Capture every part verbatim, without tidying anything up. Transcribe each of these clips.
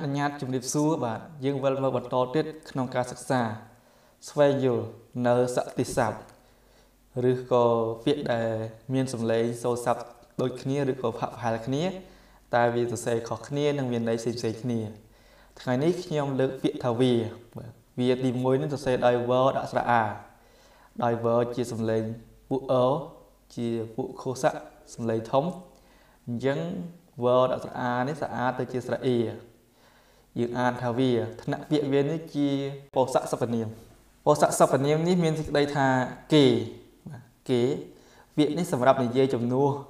Hãy subscribe cho kênh Ghiền Mì Gõ để không bỏ lỡ những video hấp dẫn. Dự án thảo vi thân nặng viện viên ấy chi bò sạ sập niệm bò sạ sập niệm ní miền đây thà kề kế viện ấy sầm rập này dây chồng nua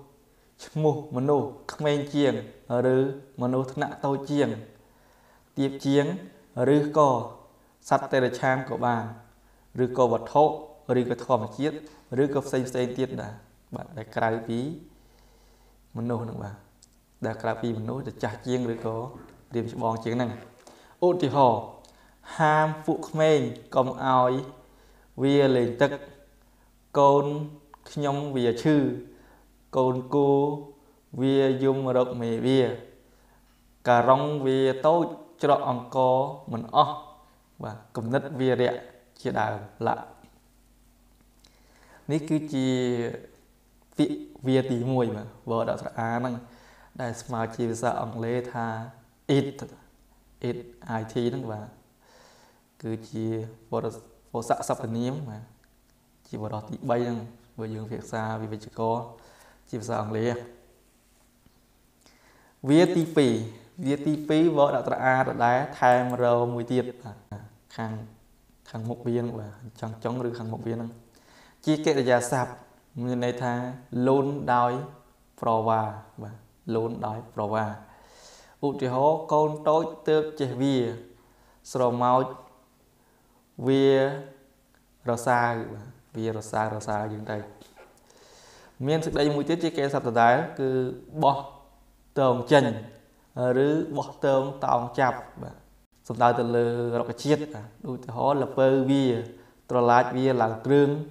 mua món nô các men chiềng ở rư món nô thân nặng tàu chiềng tiệp chiếng ở rư cò sắt tê là trang của bàn rư cò vật thô ở rư cò thò một chiếc rư cò xây xây tiệt đã bạn đã cài ví món nô nữa bạn đã cài ví món nô để trả chiêng rư cò điểm cho bọn chiến này. Ôn thì họ ham phụ mình cầm ai về lên tức con nhóm về chư con cô về dùng động mẹ về cả rong về tối cho đó ông có mình ó và cầm nứt về rẹ chia đào lại ní cứ chi vị về tí mùi mà vợ đã ra năng đại mà chỉ ra ông lê tha ít ít ai thi đó và cứ chỉ bỏ bỏ sạ sập niếm mà chỉ bỏ đọt bị bay năng vừa dừng việc xa vì vậy chỉ có chỉ sao ông lê viết ti phì viết ti phí vợ đạo tra a đạo đá tham rau mùi tiệt khang khang một viên và trắng trắng được khang một viên chỉ kệ là già sạp như này tha lôn đói phò và và lôn đói phò và ủa thì họ con tối tớp chế vi sờ máu vi rờ xa vi rờ xa rờ xa dừng đây miền thực đây mùi tiết chế kê sập tờ cứ bỏ tường chình rứ bỏ tường tòng chạp xong tao từ lừa đọc cái chiết ủa thì họ là phơ vi trò lách vi là trương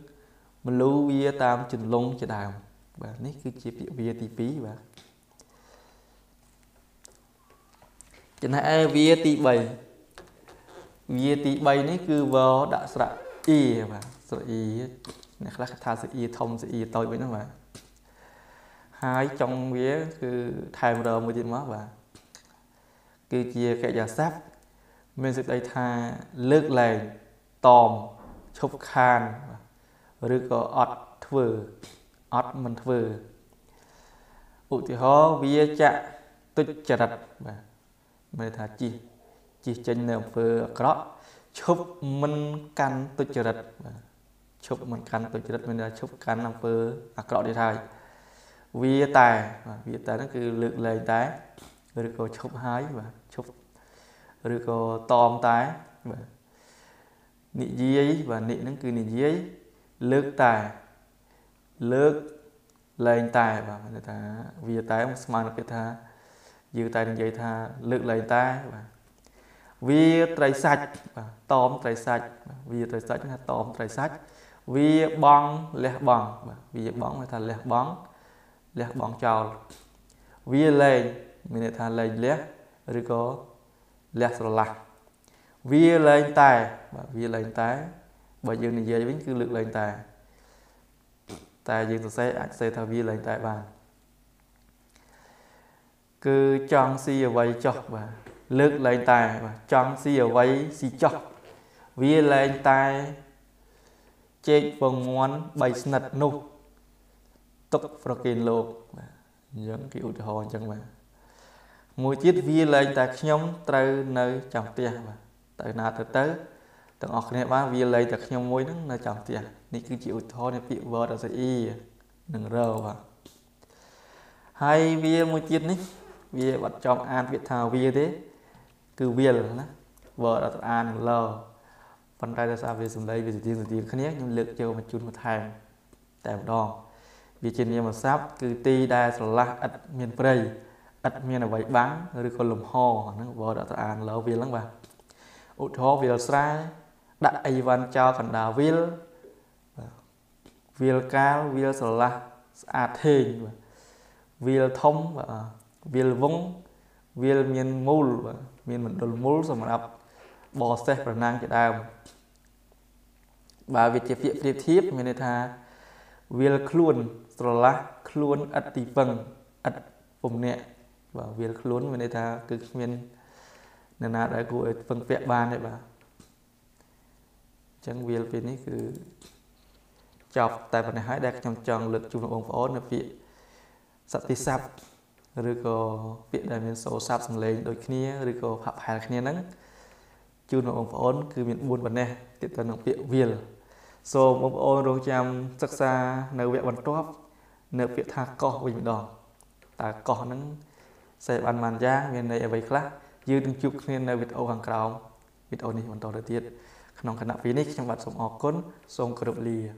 mình lú vi tam chừng lông chừng đàm và nít cứ chế vi tí phí và chẳng hạn vía tì bảy vía tì bảy này cứ vào đã sạ y mà sạ y này là thà sạ y thông sạ y tôi với nó mà hai trong vía cứ thay một đầu một gì mất và cứ chia cái giả sáp mình sẽ đây thà lướt lèn tòm chụp khan rồi có ọt thừa ọt mình thừa ủa thì họ vía chạ tức chả đặt mà mình thà chi chi trên nền phơ cọ chụp mình cắn tôi chừa đất chụp mình cắn tôi chừa đất mình đã chụp cắn nằm phơ cọ đi thay vì tài vì tài nó cứ lượn lề tái rồi có chụp hái và chụp rồi có tòm tái nị gì ấy và nị nó cứ nị gì ấy lướt tài lướt lên tài và người ta vì tài một smart người ta dư tay như vậy tha lượn lại tay và vi trái sạch và tóm trái sạch vi trái sạch là tóm trái sạch vi bong lẹ bong và vi bong là thành lẹ bong lẹ bong trào vi lên mình là thành lên lẹ rồi có lẹ sờ lạc vi lên tay và vi lên tay và dư như vậy vẫn cứ lượn lên tay tay dư tôi say say thao vi lên tay và cứ chọn si ở vây chọc và lướt lên tai và chọn si ở vây si chọc vía lên tai chết vòng ngoan bay nật nụ tục protein lục những cái ủi hòn chẳng mà mùi tiết vía lên tai nhóm từ nơi chẳng tiền và từ nào từ tới từ học này ba vía lên từ nhóm mối nó nơi chẳng tiền này cứ chịu thôi này bị vợ đã sẽ y đừng rờ và hay vía mùi tiết này vì bắt chọn an việt thảo vì thế cứ viên vợ đã tập an lờ phần ra sao về dùng đây về tiền dùng tiền khné nhưng lượng chơi một chút một thằng tèm đòn vì trên em mà sáp cứ ti đa là ắt miền tây ắt miền là bảy bán rồi còn lùm ho nó vợ đã tập an lờ viên lắm bà út ho viên sai đặt ai văn cho phần đào viên viên cao viên là à thề viên thông và viên vong Vì mình mùl, mình đồn mùl xong mình ập bỏ xe phần năng chạy đào. Và việc chế phía phía thiếp mình này thà vì khuôn, sổ lá, khuôn ất tì phần, ất phùng nẹ. Và vì khuôn mình này thà cực mình nên là đã gửi phần phép bàn đấy bà. Chẳng vì phía này cứ chọc tại phần này hãy đẹp trong tròn lực chung đồng phóng là phía sắp tí sắp. Rồi có việc đại miền số sáp sang lên đôi khi rồi có hấp hải khi nắng chưa nó ông phón cứ miền buôn vấn đề tiện toàn ông tiện viên so ông ôn rồi chăm sắc xa nơi việc bắn top nơi việc thả cò bình đỏ ta cò nắng sẽ bàn màn ra miền này ở vậy khác dư từng chục nên nơi việc ôn hàng cào việc ôn này bắn to thời tiết nòng cản nặng phi này trong bản sống ọc côn sông cờ độc lìa.